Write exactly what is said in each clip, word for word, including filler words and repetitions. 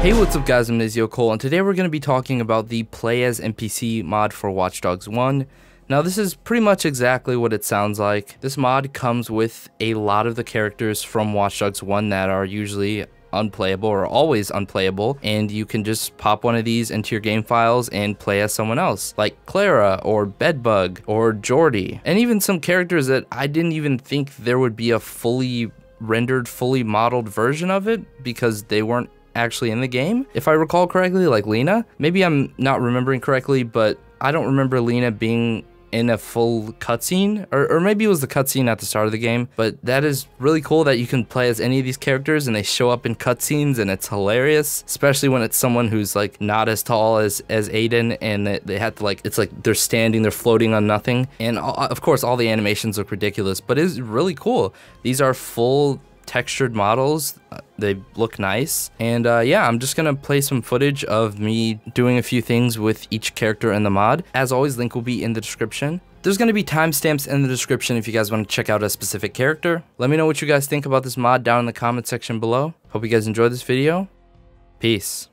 Hey, what's up guys, I'm Nizio Cole, and today we're going to be talking about the Play as N P C mod for Watch Dogs one. Now this is pretty much exactly what it sounds like. This mod comes with a lot of the characters from Watch Dogs one that are usually unplayable or always unplayable, and you can just pop one of these into your game files and play as someone else, like Clara or Bedbug or Jordi, and even some characters that I didn't even think there would be a fully rendered, fully modeled version of it because they weren't actually in the game, if I recall correctly, like Lena. Maybe I'm not remembering correctly, but I don't remember Lena being in a full cutscene, or, or maybe it was the cutscene at the start of the game. But that is really cool that you can play as any of these characters and they show up in cutscenes, and it's hilarious, especially when it's someone who's like not as tall as as Aiden, and they, they have to like, it's like they're standing, they're floating on nothing, and all, of course all the animations look ridiculous, but it's really cool. These are full textured models, uh, they look nice, and uh, yeah, I'm just gonna play some footage of me doing a few things with each character in the mod. As always, link will be in the description. There's gonna be timestamps in the description if you guys want to check out a specific character. Let me know what you guys think about this mod down in the comment section below. Hope you guys enjoyed this video. Peace.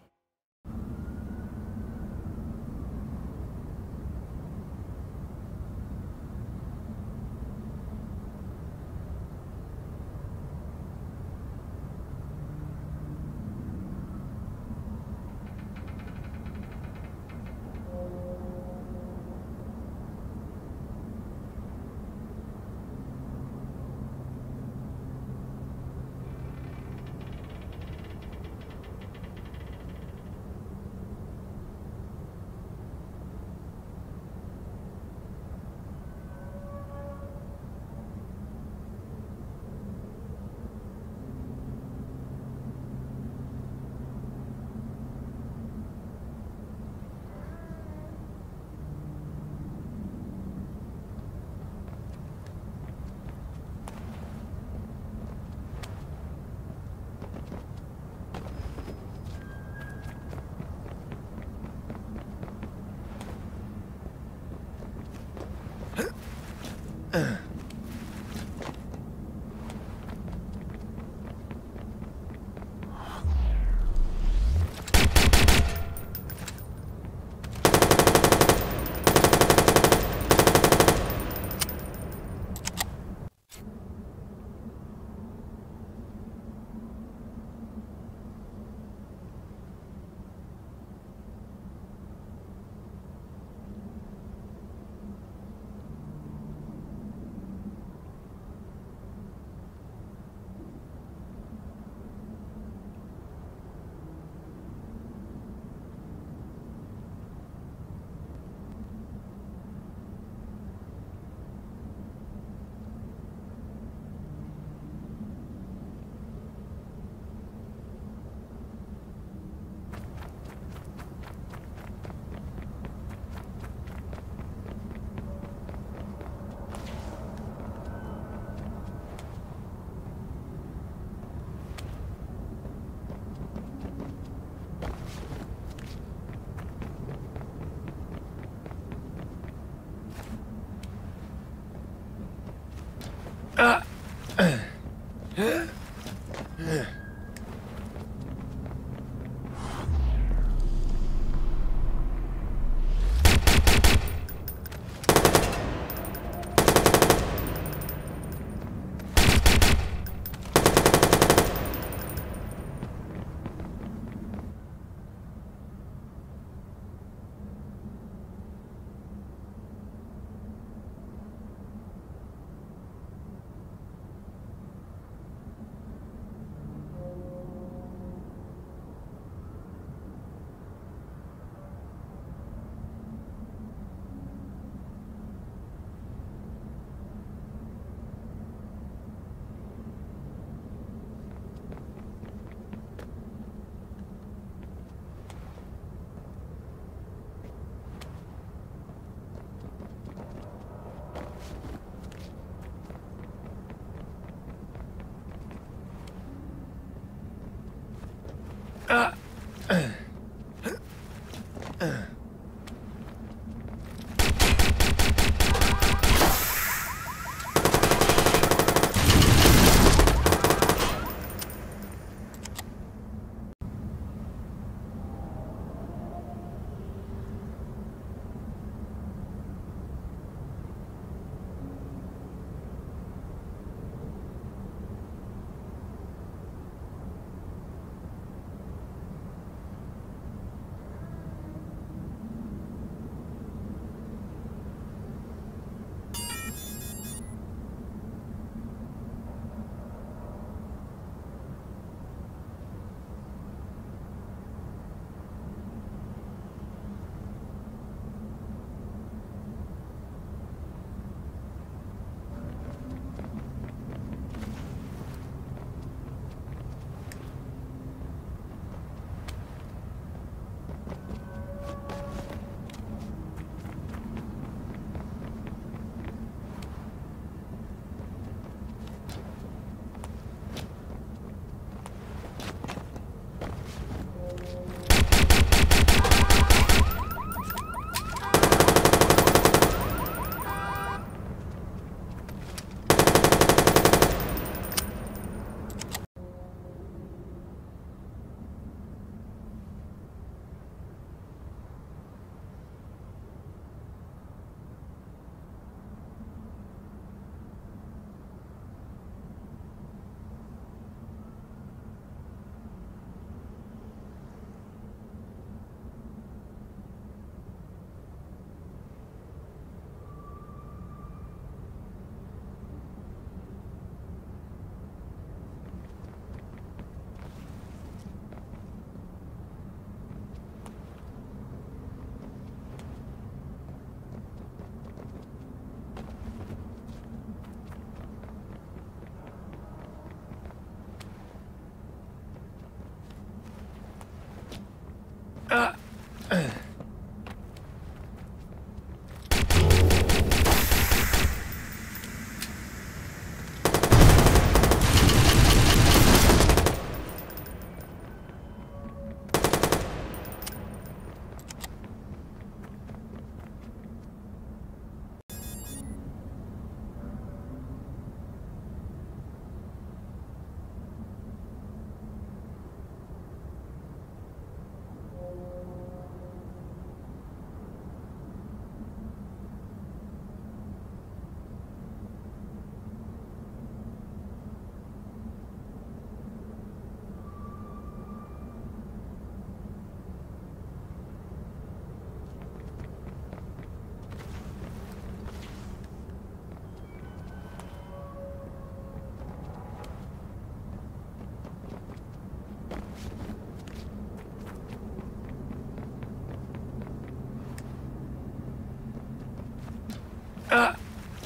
Uh. Uh. Uh.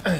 Uh.